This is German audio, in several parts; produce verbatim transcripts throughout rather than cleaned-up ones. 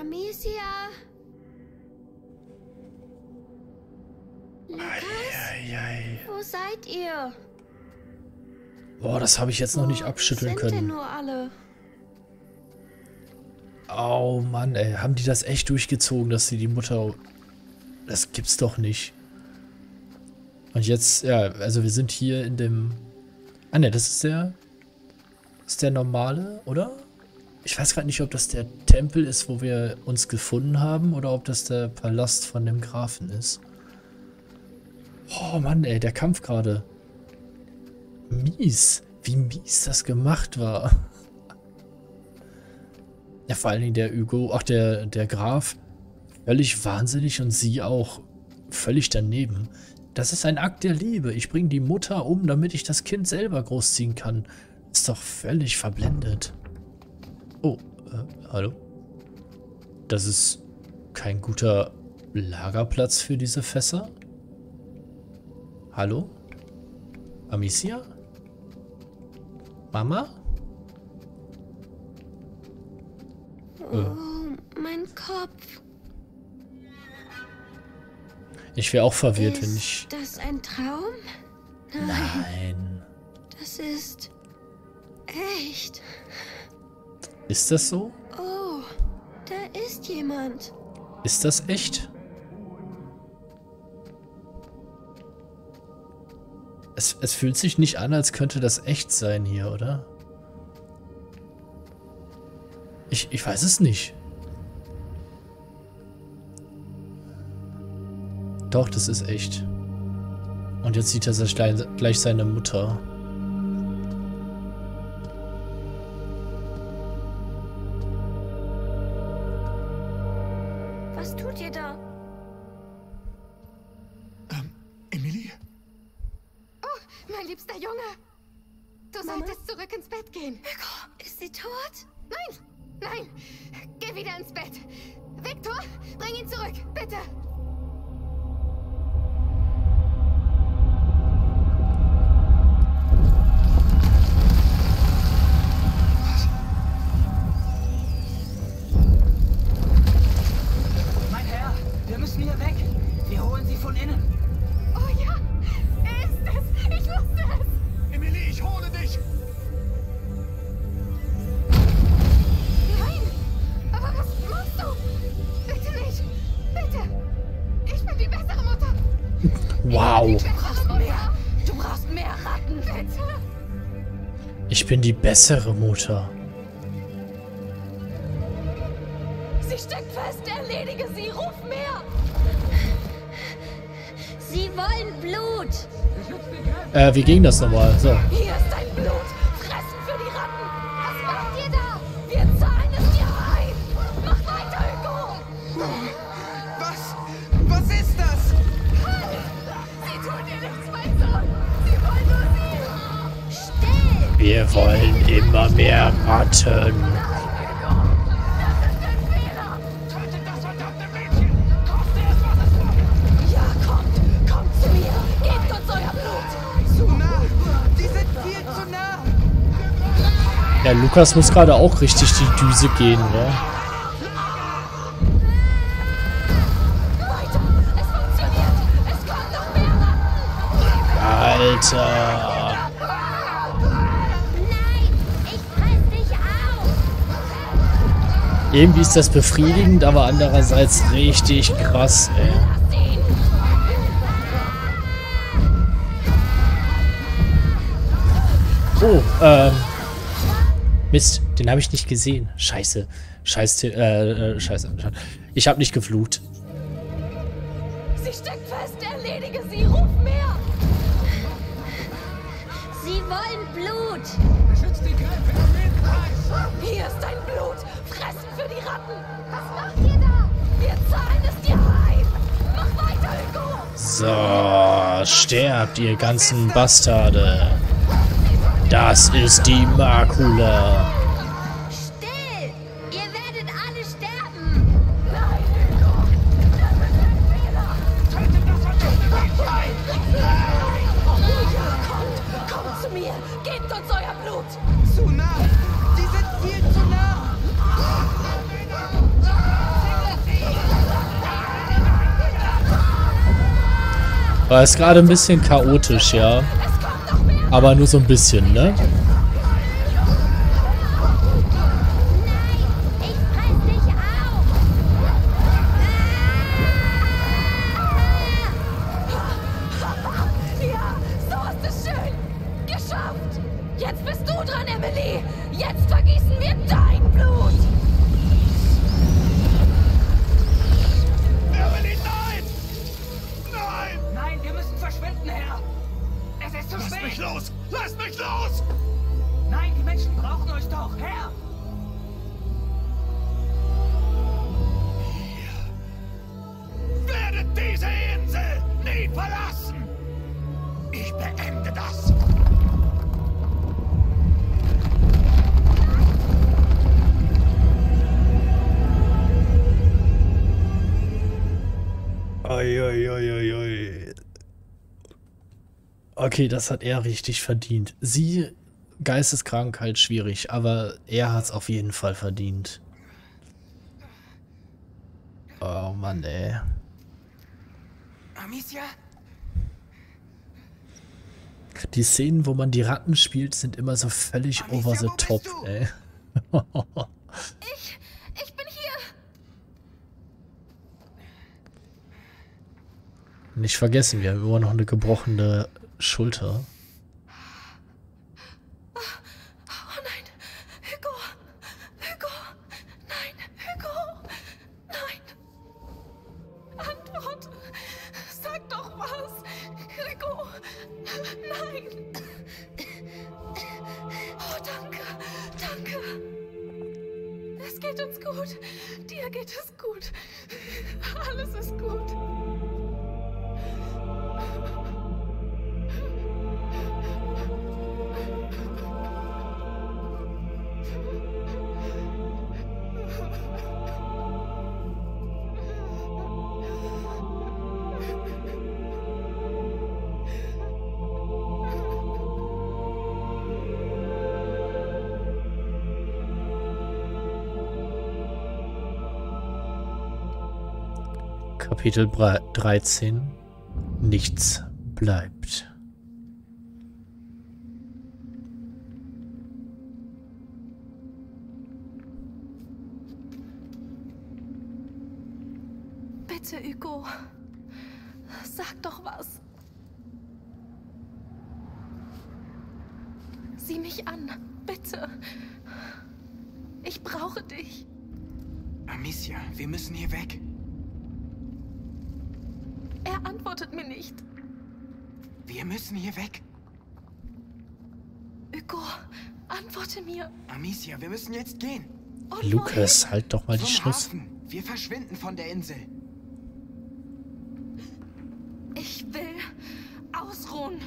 Amicia! Lukas? Ei, ei, ei. Wo seid ihr? Boah, das habe ich jetzt noch nicht abschütteln können. Wo sind denn nur alle? Oh Mann, ey. Haben die das echt durchgezogen, dass sie die Mutter... Das gibt's doch nicht. Und jetzt, ja, also wir sind hier in dem... Ah ne, das ist der... Ist der normale, oder? Ich weiß gerade nicht, ob das der Tempel ist, wo wir uns gefunden haben, oder ob das der Palast von dem Grafen ist. Oh Mann, ey, der Kampf gerade. Mies. Wie mies das gemacht war. Ja, vor allen Dingen der Hugo, ach, der, der Graf, völlig wahnsinnig und sie auch völlig daneben. Das ist ein Akt der Liebe. Ich bringe die Mutter um, damit ich das Kind selber großziehen kann. Ist doch völlig verblendet. Oh, äh, hallo? Das ist kein guter Lagerplatz für diese Fässer? Hallo? Amicia? Mama? Oh, äh. mein Kopf. Ich wäre auch verwirrt, ist wenn ich... Ist das ein Traum? Nein. Nein. Das ist... echt. Ist das so? Oh, da ist jemand. Ist das echt? Es, es fühlt sich nicht an, als könnte das echt sein hier, oder? Ich, ich weiß es nicht. Doch, das ist echt. Und jetzt sieht er gleich seine Mutter. Was tut ihr da? Ähm, Emilie? Oh, mein liebster Junge! Du Mama? solltest zurück ins Bett gehen. Hugo, ist sie tot? Nein, nein! Geh wieder ins Bett! Viktor, bring ihn zurück, bitte! Ich bin die bessere Mutter. Sie steckt fest, erledige sie, ruf mehr! Sie wollen Blut! Äh, wie ging das nochmal? So. Hier ist dein Blut! Fressen für die Ratten! Was macht ihr da? Wir zahlen es dir ein! Macht weiter, Hugo! Was? Was ist das? Halt! Sie tun dir nichts, mein Sohn! Sie wollen nur sie! Still! Wir wollen immer mehr Ratten! Ja, Lukas muss gerade auch richtig die Düse gehen, ne? Alter! Irgendwie ist das befriedigend, aber andererseits richtig krass, ey. Oh, ähm... Mist, den habe ich nicht gesehen. Scheiße. Scheiße, äh, äh, scheiße. Ich habe nicht geflucht. Sie steckt fest, erledige sie, ruf mehr! Sie wollen Blut! Beschützt die Gräfin am Wildkreis! Hier ist dein Blut! Fressen für die Ratten! Was macht ihr da? Wir zahlen es dir ein! Mach weiter, Hugo! So, sterbt, ihr ganzen Bastarde! Das ist die Makula. Still! Ihr werdet alle sterben! Nein, Hugo! Das ist ein Fehler! Tötet das Verdammte! Kommt! Kommt zu mir! Gebt uns euer Blut! Zu nah! Sie sind viel zu nah! War es gerade ein bisschen chaotisch, ja. Aber nur so ein bisschen, ne? Okay, das hat er richtig verdient. Sie, Geisteskrankheit, schwierig, aber er hat's auf jeden Fall verdient. Oh Mann, ey. Amicia? Die Szenen, wo man die Ratten spielt, sind immer so völlig Amicia, over the top, ey. ich, ich bin hier. Nicht vergessen, wir haben immer noch eine gebrochene Schulter. Oh, oh nein, Hugo, Hugo, nein, Hugo, nein. Antwort, sag doch was, Hugo, nein. Oh, danke, danke. Es geht uns gut, dir geht es gut, alles ist gut. Kapitel dreizehn. Nichts bleibt. Bitte, Hugo, sag doch was. Sieh mich an, bitte. Ich brauche dich. Amicia, wir müssen hier weg. Er antwortet mir nicht. Wir müssen hier weg. Hugo, antworte mir. Amicia, wir müssen jetzt gehen. Und Lukas, wohin? Halt doch mal die Schnauze. Wir verschwinden von der Insel. Ich will ausruhen.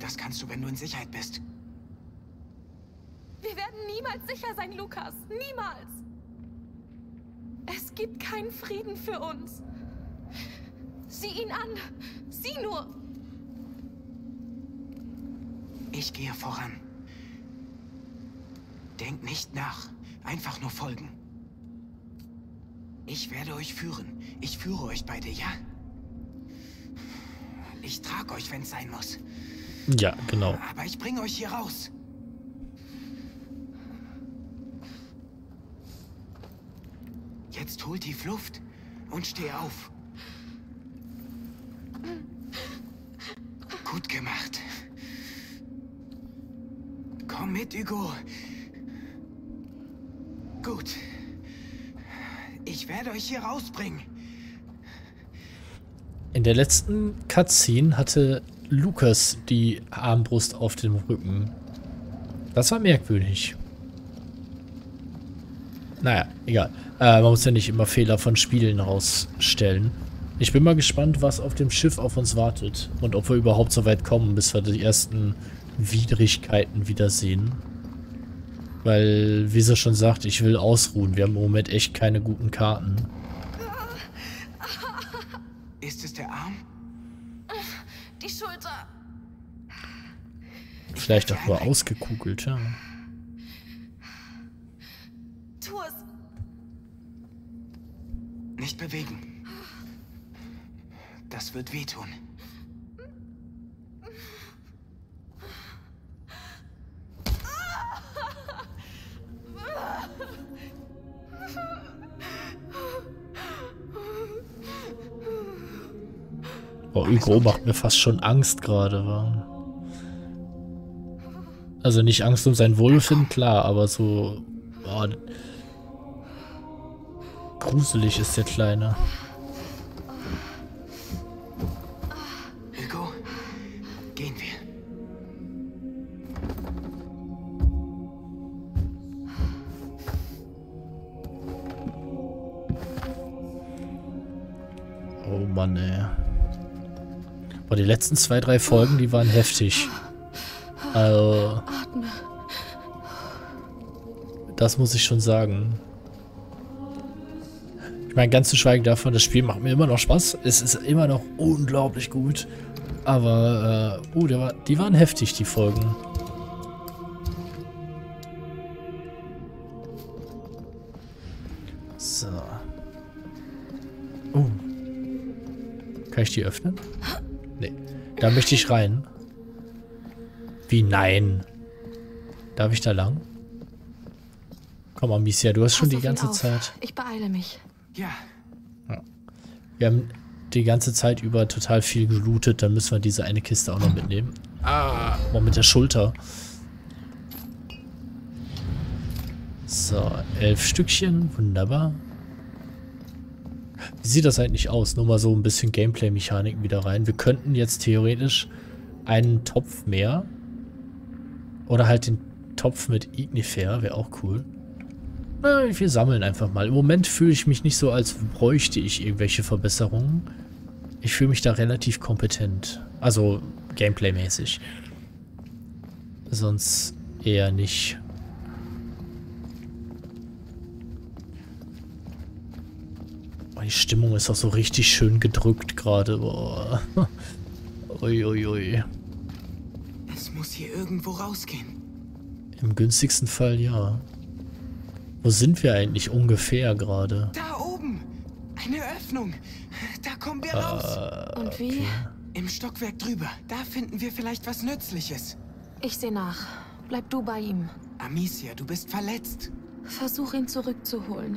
Das kannst du, wenn du in Sicherheit bist. Wir werden niemals sicher sein, Lukas. Niemals. Es gibt keinen Frieden für uns. Sieh ihn an. Sieh nur. Ich gehe voran. Denkt nicht nach. Einfach nur folgen. Ich werde euch führen. Ich führe euch beide, ja? Ich trage euch, wenn es sein muss. Ja, genau. Aber ich bringe euch hier raus. Jetzt hol tief Luft und steh auf. Gut gemacht. Komm mit, Hugo. Gut. Ich werde euch hier rausbringen. In der letzten Cutscene hatte Lukas die Armbrust auf dem Rücken. Das war merkwürdig. Naja, egal. Äh, man muss ja nicht immer Fehler von Spielen rausstellen. Ich bin mal gespannt, was auf dem Schiff auf uns wartet. Und ob wir überhaupt so weit kommen, bis wir die ersten Widrigkeiten wiedersehen. Weil, wie sie schon sagt, ich will ausruhen. Wir haben im Moment echt keine guten Karten. Ist es der Arm? Die Schulter. Vielleicht auch nur ausgekugelt, ja. Nicht bewegen. Das wird wehtun. Oh, Hugo macht mir fast schon Angst gerade, wa? Also nicht Angst um sein Wohlbefinden, klar, aber so... Oh, gruselig ist der Kleine. Hugo, gehen wir. Oh Mann, ey. Boah, die letzten zwei, drei Folgen, die waren heftig. Also... Das muss ich schon sagen. Ich meine, ganz zu schweigen davon, das Spiel macht mir immer noch Spaß. Es ist immer noch unglaublich gut. Aber, äh, oh, der war, die waren heftig, die Folgen. So. Oh. Kann ich die öffnen? Nee. Da möchte ich rein. Wie, nein? Darf ich da lang? Komm, Amicia, du hast schon die ganze Zeit... Ich beeile mich. Ja. Wir haben die ganze Zeit über total viel gelootet. Dann müssen wir diese eine Kiste auch noch mitnehmen. Ah. Mal mit der Schulter. So, elf Stückchen. Wunderbar. Wie sieht das eigentlich aus? Nur mal so ein bisschen Gameplay-Mechaniken wieder rein. Wir könnten jetzt theoretisch einen Topf mehr. Oder halt den Topf mit Ignifer. Wäre auch cool. Wir sammeln einfach mal. Im Moment fühle ich mich nicht so, als bräuchte ich irgendwelche Verbesserungen. Ich fühle mich da relativ kompetent. Also, Gameplay-mäßig. Sonst eher nicht. Oh, die Stimmung ist auch so richtig schön gedrückt gerade. Oh. Uiuiui. Es muss hier irgendwo rausgehen. Im günstigsten Fall ja. Wo sind wir eigentlich ungefähr gerade? Da oben! Eine Öffnung! Da kommen wir äh, raus! Und wie? Okay. Im Stockwerk drüber. Da finden wir vielleicht was Nützliches. Ich sehe nach. Bleib du bei ihm. Amicia, du bist verletzt. Versuch ihn zurückzuholen.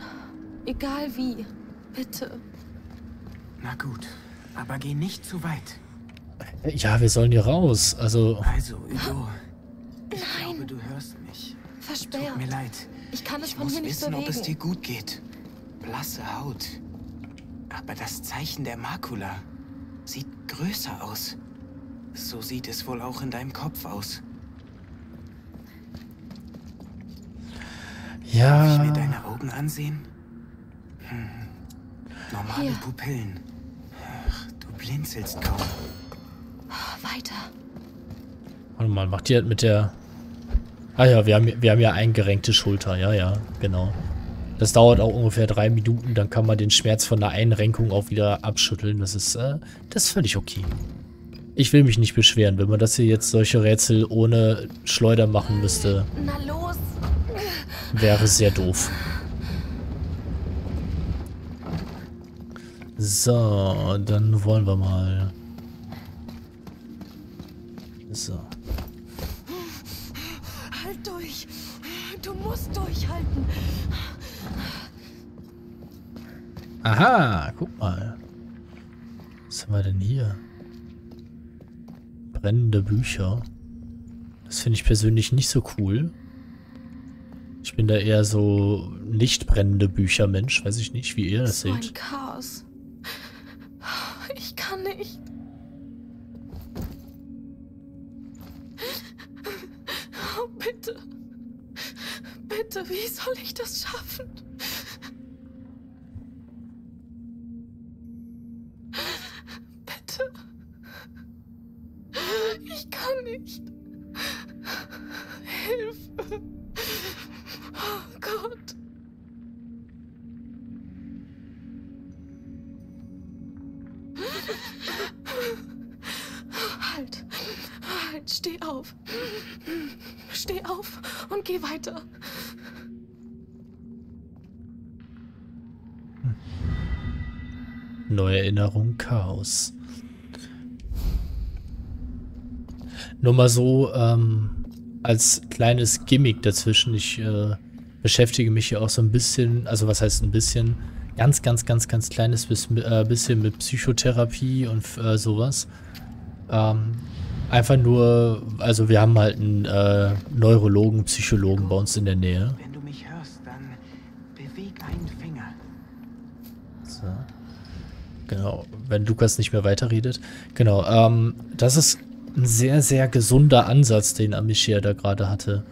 Egal wie. Bitte. Na gut. Aber geh nicht zu weit. Ja, wir sollen hier raus. Also... Also, Hugo. Ich Nein. glaube, du hörst mich. Versperrt. Tut mir leid. Ich kann es von hier nicht bewegen. Ich muss wissen, ob es dir gut geht. Blasse Haut. Aber das Zeichen der Makula sieht größer aus. So sieht es wohl auch in deinem Kopf aus. Ja. Darf ich mir deine Augen ansehen? Hm. Normale hier. Pupillen. Ach, du blinzelst kaum. Weiter. Warte mal, macht ihr halt mit der... Ah ja, wir haben, wir haben ja eingerenkte Schulter. Ja, ja, genau. Das dauert auch ungefähr drei Minuten. Dann kann man den Schmerz von der Einrenkung auch wieder abschütteln. Das ist, äh, das ist völlig okay. Ich will mich nicht beschweren, wenn man das hier jetzt solche Rätsel ohne Schleuder machen müsste. Na los! Wäre sehr doof. So, dann wollen wir mal. So. Durch. Du musst durchhalten. Aha, guck mal. Was haben wir denn hier? Brennende Bücher. Das finde ich persönlich nicht so cool. Ich bin da eher so nicht brennende Bücher Mensch. Weiß ich nicht, wie ihr das seht. So ein Chaos. Ich kann nicht. Bitte. Bitte, wie soll ich das schaffen? Bitte. Ich kann nicht. Hilfe. Oh Gott. Halt. Halt, steh auf. Steh auf und geh weiter. Neue Erinnerung, Chaos. Nur mal so ähm, als kleines Gimmick dazwischen. Ich äh, beschäftige mich hier auch so ein bisschen, also was heißt ein bisschen, ganz, ganz, ganz, ganz kleines bisschen mit Psychotherapie und äh, sowas. Ähm, einfach nur, also wir haben halt einen äh, Neurologen, Psychologen bei uns in der Nähe. Wenn du mich hörst, dann beweg einen Finger. So. Genau, wenn Lukas nicht mehr weiterredet. Genau, ähm, das ist ein sehr, sehr gesunder Ansatz, den Amicia da gerade hatte.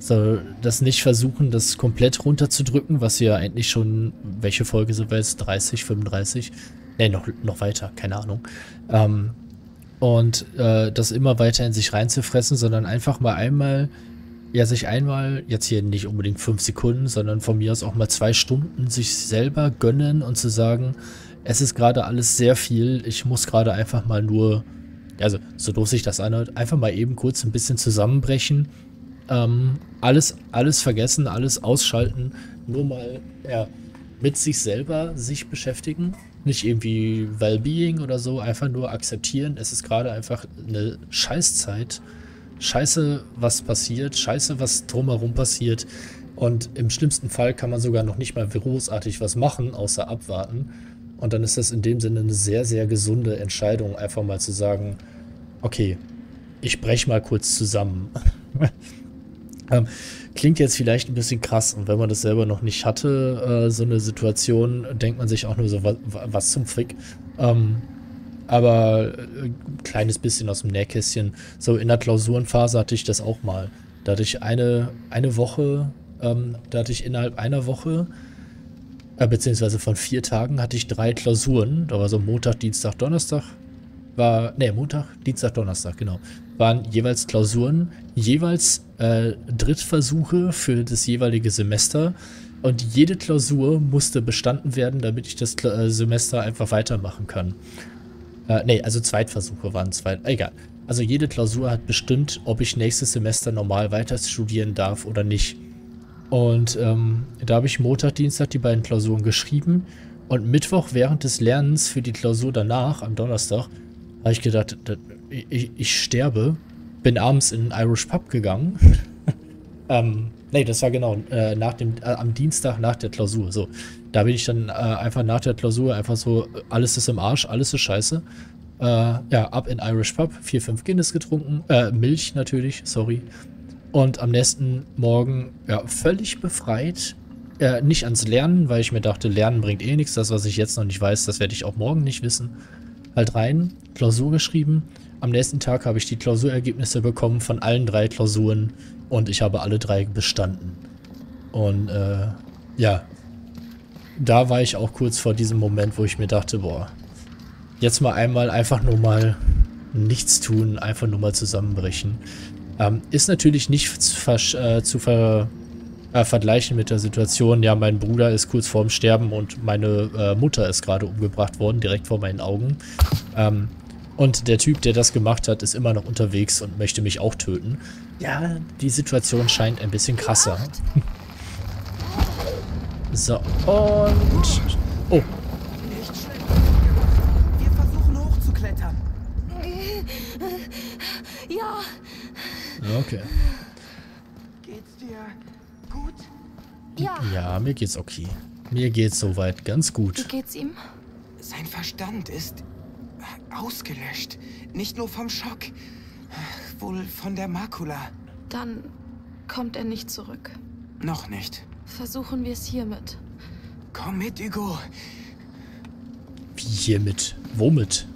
So, das nicht versuchen, das komplett runterzudrücken, was wir ja eigentlich schon, welche Folge sind wir jetzt? dreißig, fünfunddreißig? Ne, noch, noch weiter, keine Ahnung. Ähm, und äh, das immer weiter in sich reinzufressen, sondern einfach mal einmal, ja sich einmal, jetzt hier nicht unbedingt fünf Sekunden, sondern von mir aus auch mal zwei Stunden sich selber gönnen und zu sagen, es ist gerade alles sehr viel, ich muss gerade einfach mal nur, also so doof sich das anhört, einfach mal eben kurz ein bisschen zusammenbrechen. Ähm, alles, alles vergessen, alles ausschalten, nur mal ja, mit sich selber sich beschäftigen, nicht irgendwie Wellbeing oder so, einfach nur akzeptieren, es ist gerade einfach eine Scheißzeit, scheiße was passiert, scheiße was drumherum passiert und im schlimmsten Fall kann man sogar noch nicht mal großartig was machen, außer abwarten und dann ist das in dem Sinne eine sehr, sehr gesunde Entscheidung, einfach mal zu sagen, okay, ich brech mal kurz zusammen. Ähm, klingt jetzt vielleicht ein bisschen krass und wenn man das selber noch nicht hatte, äh, so eine Situation, denkt man sich auch nur so, was, was zum Frick. Ähm, aber ein kleines bisschen aus dem Nähkästchen. So in der Klausurenphase hatte ich das auch mal. Da hatte ich eine, eine Woche, ähm, da hatte ich innerhalb einer Woche, äh, beziehungsweise von vier Tagen hatte ich drei Klausuren. Da war so Montag, Dienstag, Donnerstag. War, ne, Montag, Dienstag, Donnerstag, genau. Waren jeweils Klausuren, jeweils äh, Drittversuche für das jeweilige Semester. Und jede Klausur musste bestanden werden, damit ich das Kla äh, Semester einfach weitermachen kann. Äh, ne, also Zweitversuche waren zwei, egal. Also jede Klausur hat bestimmt, ob ich nächstes Semester normal weiter studieren darf oder nicht. Und ähm, da habe ich Montag, Dienstag die beiden Klausuren geschrieben. Und Mittwoch während des Lernens für die Klausur danach, am Donnerstag, habe ich gedacht, ich, ich sterbe. Bin abends in einen Irish Pub gegangen. ähm, nee, das war genau äh, nach dem, äh, am Dienstag nach der Klausur. So, da bin ich dann äh, einfach nach der Klausur einfach so, alles ist im Arsch, alles ist scheiße. Äh, ja, ab in Irish Pub, vier, fünf Guinness getrunken, äh, Milch natürlich, sorry. Und am nächsten Morgen, ja, völlig befreit. Äh, nicht ans Lernen, weil ich mir dachte, Lernen bringt eh nichts. Das, was ich jetzt noch nicht weiß, das werde ich auch morgen nicht wissen. Halt rein, Klausur geschrieben. Am nächsten Tag habe ich die Klausurergebnisse bekommen von allen drei Klausuren und ich habe alle drei bestanden. Und äh, ja, da war ich auch kurz vor diesem Moment, wo ich mir dachte, boah, jetzt mal einmal einfach nur mal nichts tun, einfach nur mal zusammenbrechen. Ähm, ist natürlich nicht zu, äh, zu ver... Äh, vergleichen mit der Situation, ja, mein Bruder ist kurz vorm Sterben und meine äh, Mutter ist gerade umgebracht worden, direkt vor meinen Augen. Ähm, und der Typ, der das gemacht hat, ist immer noch unterwegs und möchte mich auch töten. Ja, die Situation scheint ein bisschen krasser. So, und... Oh. Nicht schlimm. Wir versuchen hochzuklettern. Ja. Okay. Geht's dir... gut? Ja. Ja, mir geht's okay. Mir geht's soweit ganz gut. Wie geht's ihm? Sein Verstand ist ausgelöscht. Nicht nur vom Schock, wohl von der Makula. Dann kommt er nicht zurück. Noch nicht. Versuchen wir es hiermit. Komm mit, Hugo. Wie hiermit? Womit?